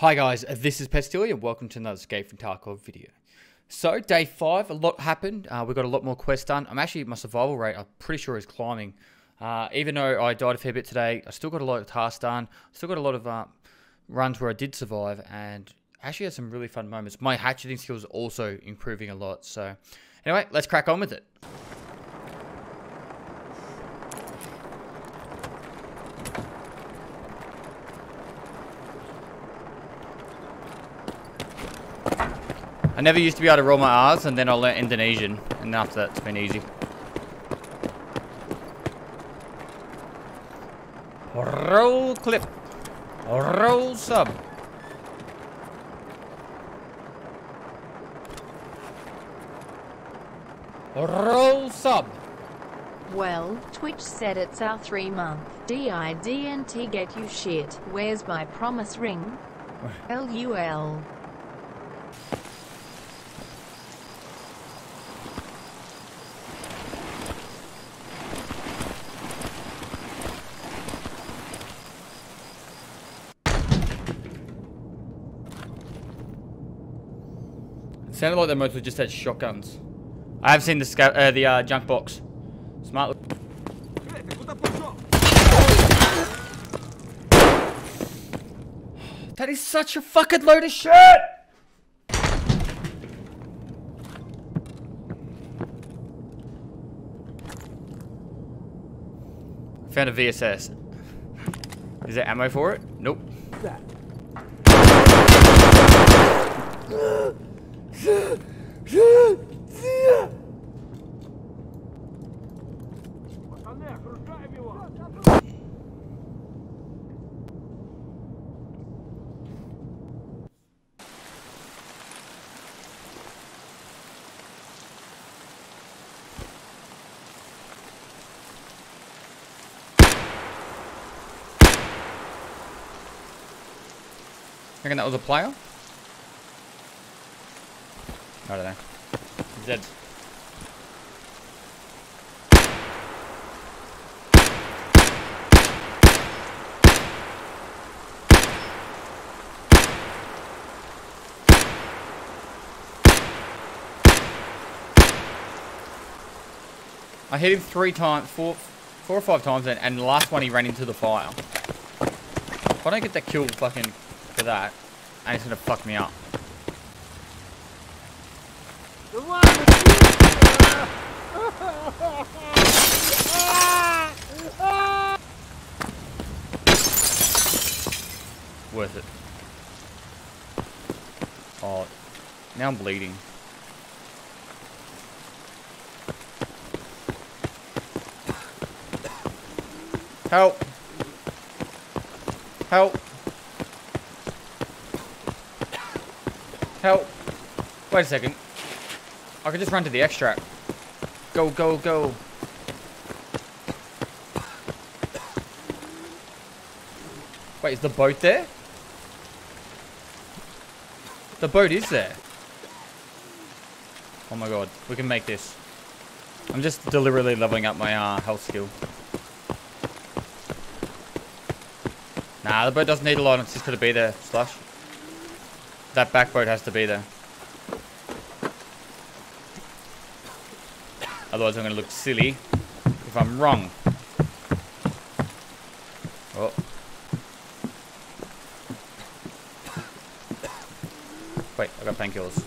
Hi guys, this is Pestily and welcome to another Escape from Tarkov video. So day 5, a lot happened. We got a lot more quests done. I'm actually, my survival rate I'm pretty sure is climbing. Even though I died a fair bit today, I still got a lot of tasks done. Still got a lot of runs where I did survive and actually had some really fun moments. My hatcheting skills are also improving a lot. So anyway, let's crack on with it. I never used to be able to roll my R's, and then I learnt Indonesian, and after that it's been easy. Roll clip. Roll sub. Roll sub. Well, Twitch said it's our 3-month DIDNT get you shit. Where's my promise ring? LUL. Sounded like they mostly just had shotguns. I have seen the junk box. Smart. That is such a fucking load of shit. Found a VSS. Is there ammo for it? Nope. I reckon that was a player? I don't know. He's dead. I hit him 4 or 5 times and the last one he ran into the fire. If I don't get that kill fucking for that, and it's gonna fuck me up. Worth it. Oh, now I'm bleeding. Help! Help! Help! Wait a second. I could just run to the extract. Go, go, go. Wait, is the boat there? The boat is there. Oh my god, we can make this. I'm just deliberately leveling up my health skill. Nah, the boat doesn't need a lot, it's just gonna be there, Slush. That back boat has to be there. Otherwise I'm going to look silly if I'm wrong. Oh. Wait, I got painkillers.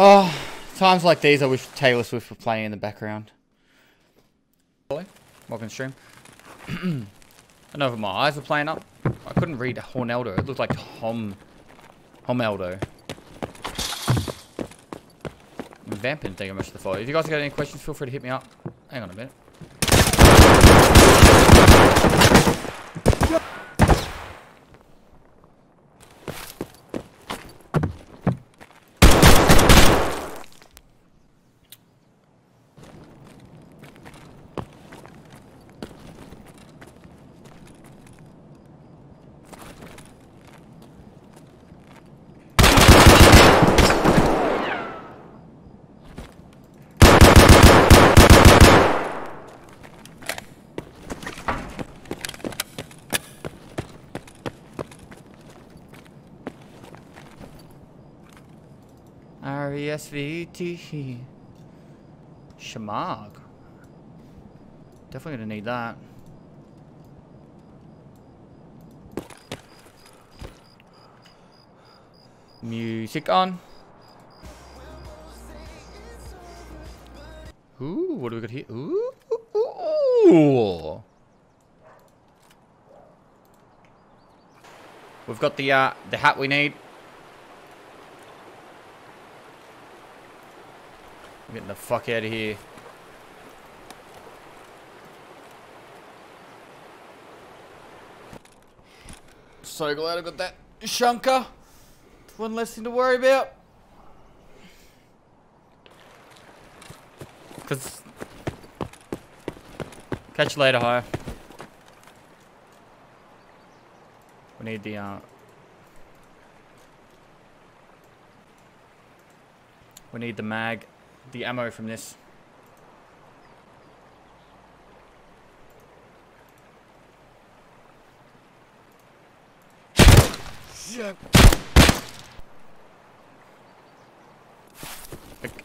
Oh, times like these I wish Taylor Swift were playing in the background. Welcome stream. I don't know if my eyes were playing up. I couldn't read Horneldo. It looked like Homeldo. I'm vamping, thank you much for the follow. If you guys got any questions, feel free to hit me up. Hang on a minute. R-E-S-V-T Shamar. Definitely gonna need that. Music on. Ooh, what do we got here? Ooh, ooh, ooh, ooh. We've got the hat we need. I'm getting the fuck out of here. So glad I got that shunker. One less thing to worry about. Cause catch you later, ho. We need the we need the mag, the ammo from this. Yeah.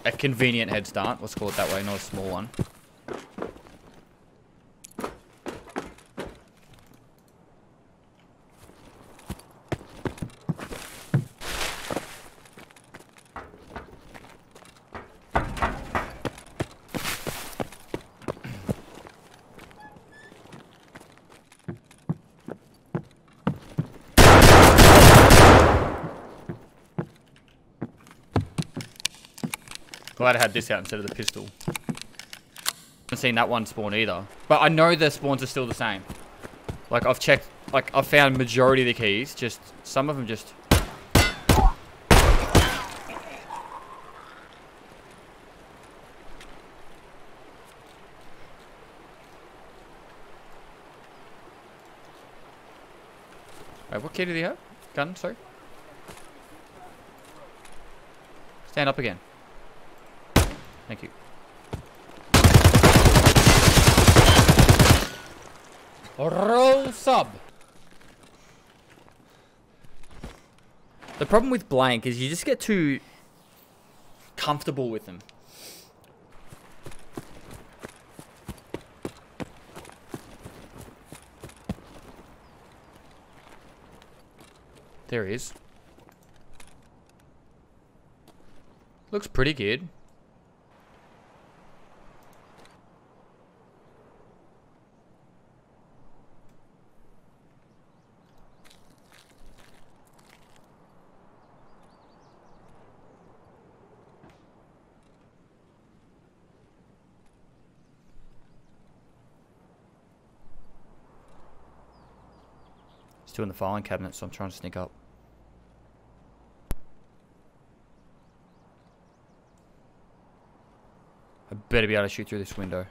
A convenient head start, let's call it that way, not a small one. Glad I had this out instead of the pistol. I haven't seen that one spawn either. But I know the spawns are still the same. Like, I've checked, like, I've found majority of the keys. Just, some of them just... Wait, what key did he have? Gun, sorry. Stand up again. Thank you. Roll sub. The problem with blank is you just get too comfortable with them. There he is. Looks pretty good. Still in the filing cabinet, so I'm trying to sneak up. I better be able to shoot through this window.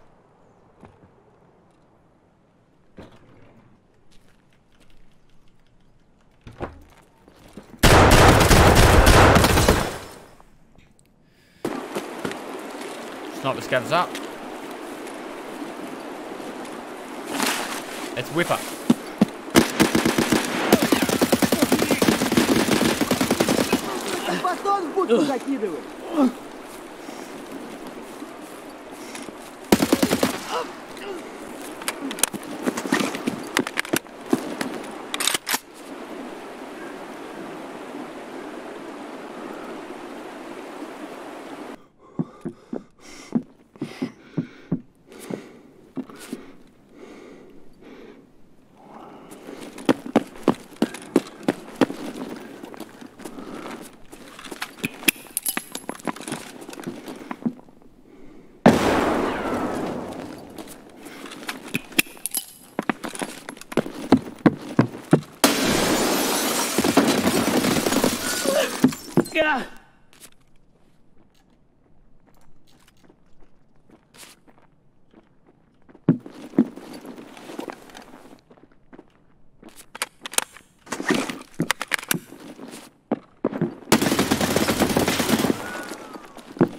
Sniper scavs up. It's Whipper.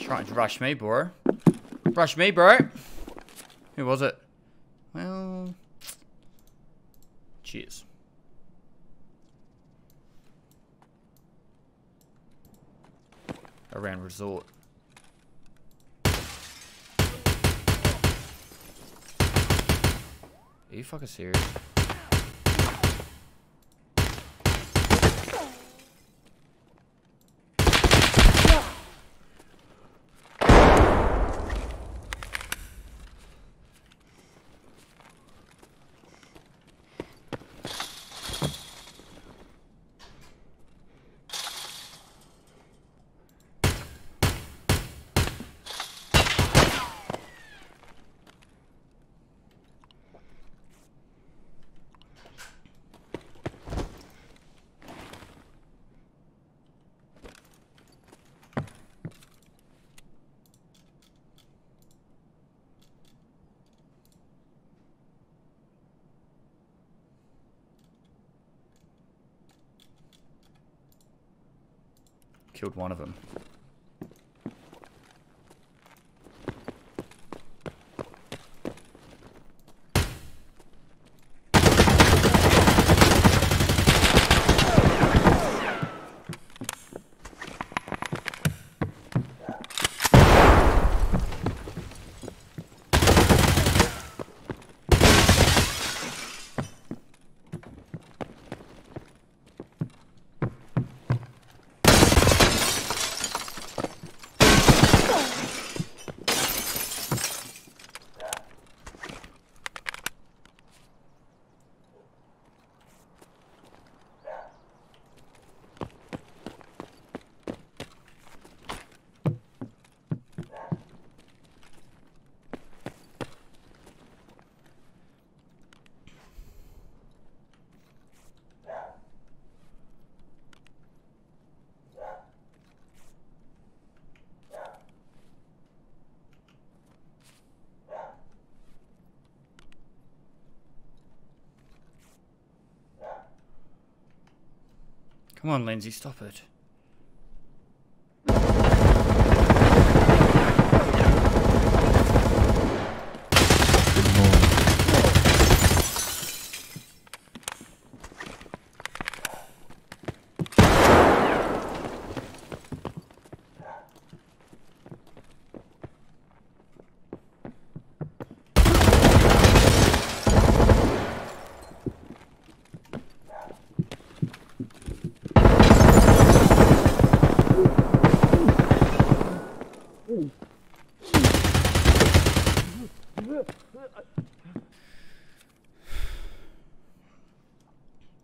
Trying to rush me, bro. Rush me, bro. Who was it? Well, cheers. around resort. Are you fucking serious? Killed one of them. Come on, Lindsay, stop it.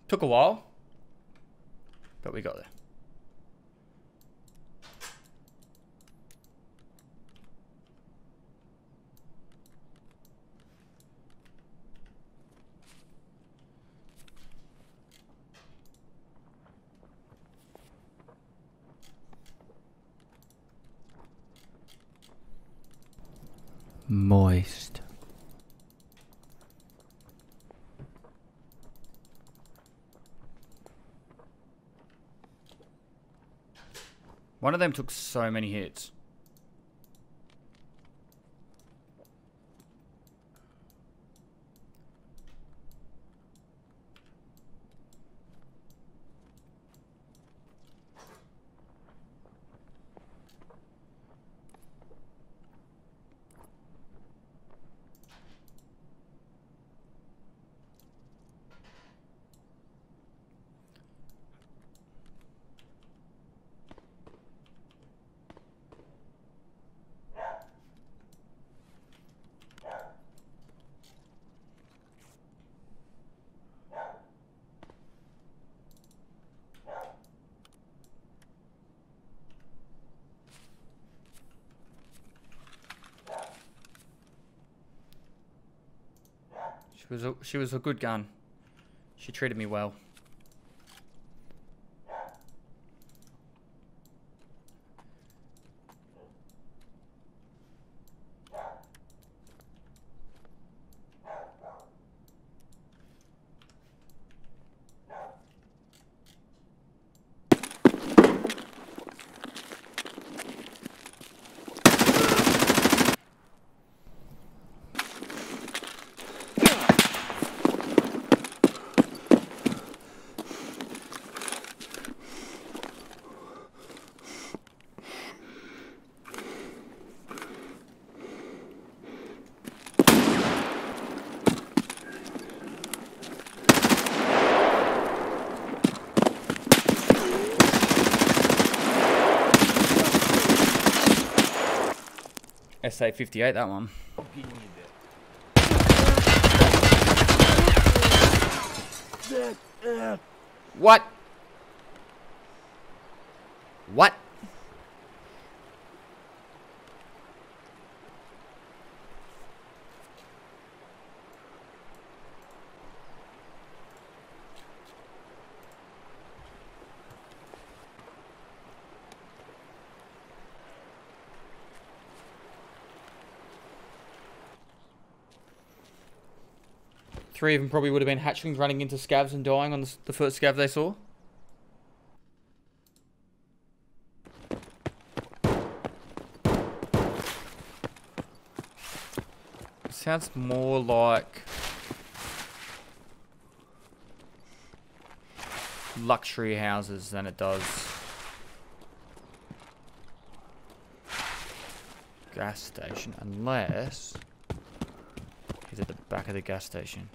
Took a while, but we got there. Moist. One of them took so many hits. She was a good gun. She treated me well. SA-58, that one. What? What? Three of them probably would have been hatchlings running into scavs and dying on the first scav they saw. It sounds more like luxury houses than it does gas station, unless he's at the back of the gas station.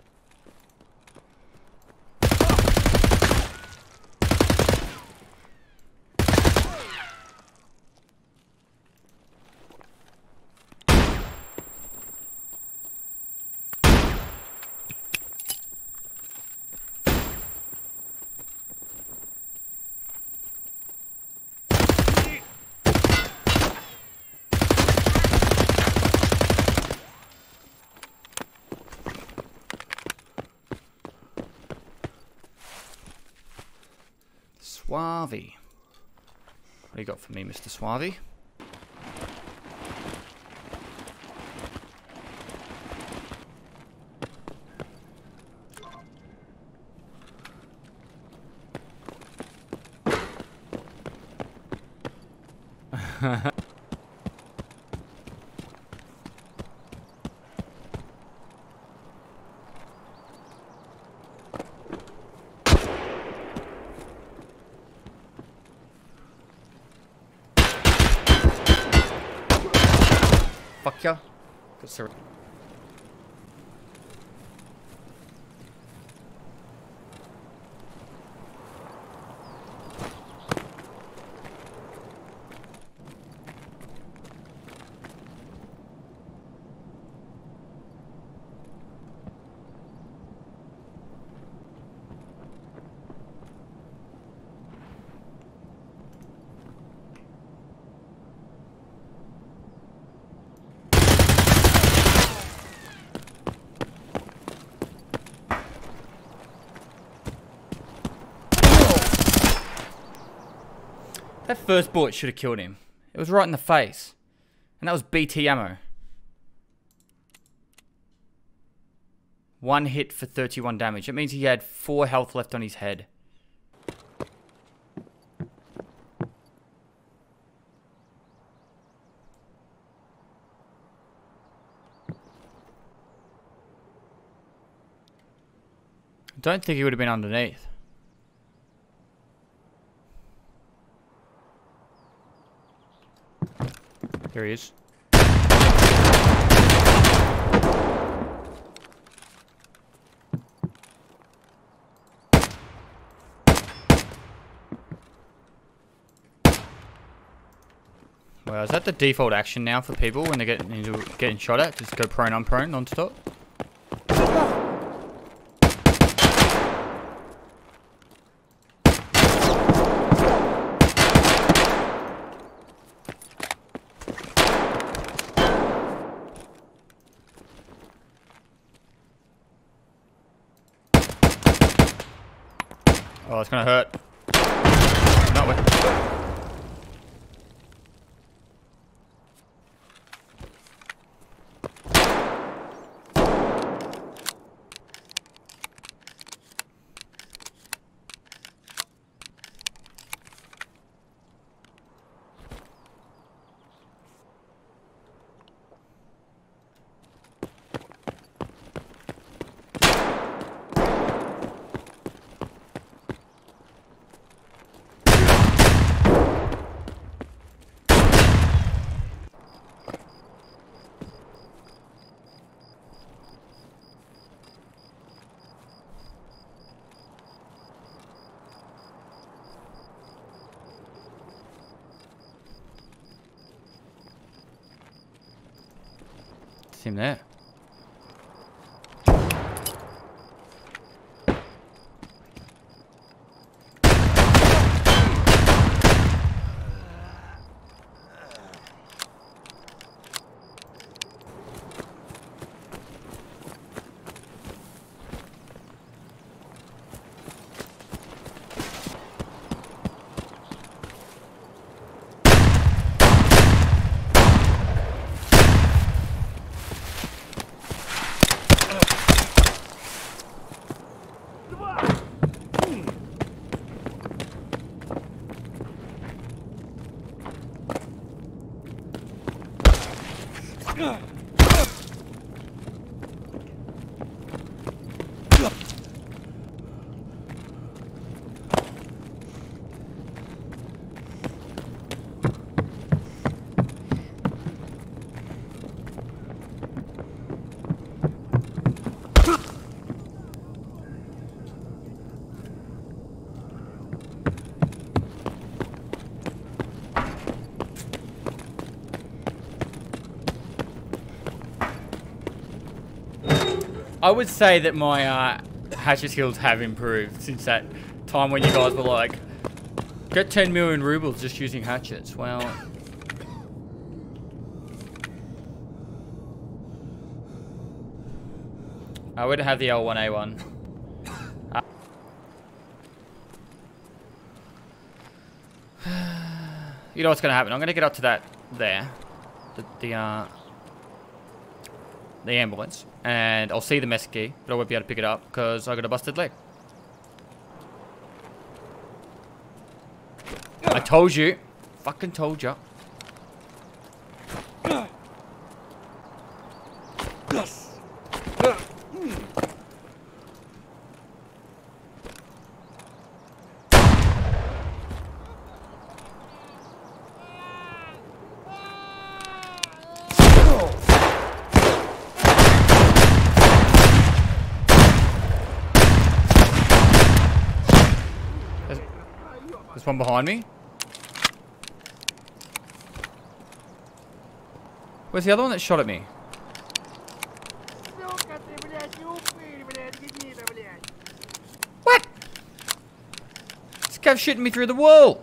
Suave. What do you got for me, Mr. Suave? Good sir. That first bullet should have killed him. It was right in the face. And that was BT ammo. One hit for 31 damage. It means he had 4 health left on his head. I don't think he would have been underneath. There he is. Well, is that the default action now for people when they're getting shot at? Just go prone, unprone, non-stop? Oh, it's gonna hurt. No way. him there. I would say that my hatchet skills have improved since that time when you guys were like, get 10 million rubles just using hatchets. Well, I would have the L1A1. You know what's going to happen. I'm going to get up to that there. The ambulance, and I'll see the mess key, but I won't be able to pick it up because I got a busted leg. I told you, fucking told you. One behind me. Where's the other one that shot at me? What? This guy's shooting me through the wall.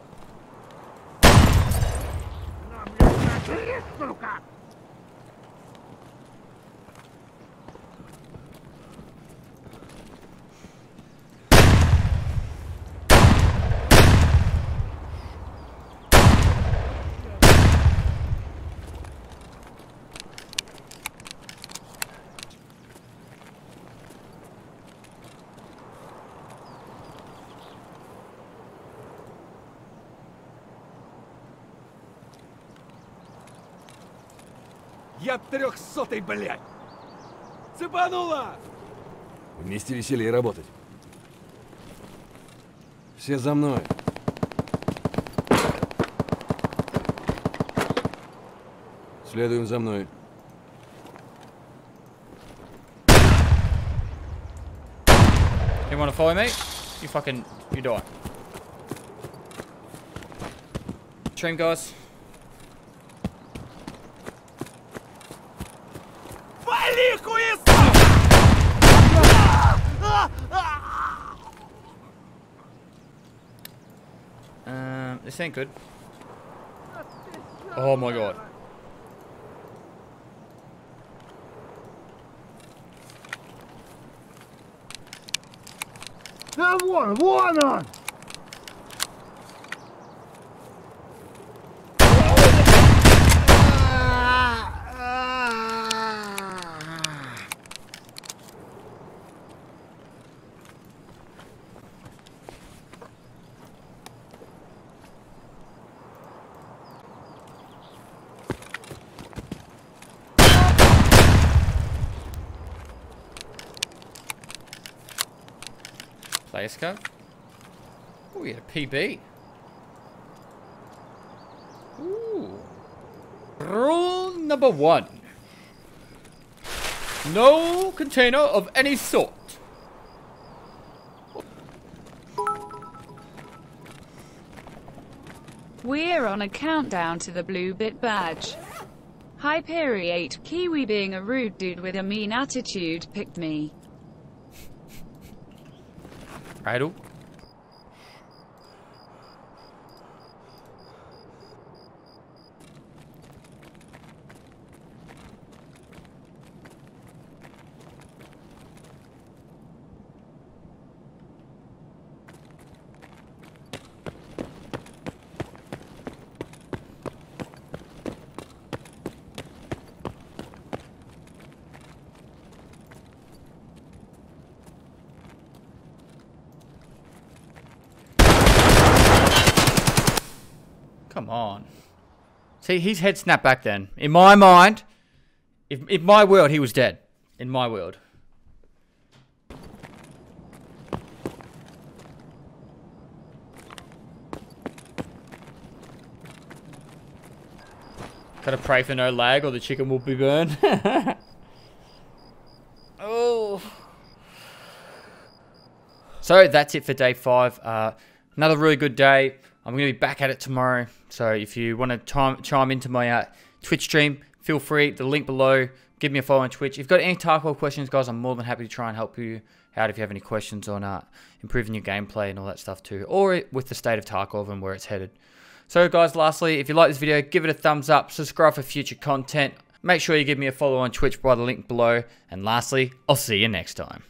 Я 300-й, блядь! Цепанула! Вместе веселее работать. Все за мной. Следуем за мной. You wanna follow me? You fucking... you die. Stream, guys. This ain't good. Oh my god. One on. Escape. Oh, we had a PB. Ooh. Rule number 1. No container of any sort. We're on a countdown to the blue bit badge. Hyperiate, Kiwi being a rude dude with a mean attitude, picked me. Righto. Come on. See, his head snapped back then. In my mind, in my world, he was dead. In my world. Gotta pray for no lag or the chicken will be burned. Oh. So that's it for day 5. Another really good day. I'm going to be back at it tomorrow, so if you want to chime into my Twitch stream, feel free, the link below, give me a follow on Twitch. If you've got any Tarkov questions, guys, I'm more than happy to try and help you out if you have any questions on improving your gameplay and all that stuff too, or with the state of Tarkov and where it's headed. So guys, lastly, if you like this video, give it a thumbs up, subscribe for future content, make sure you give me a follow on Twitch by the link below, and lastly, I'll see you next time.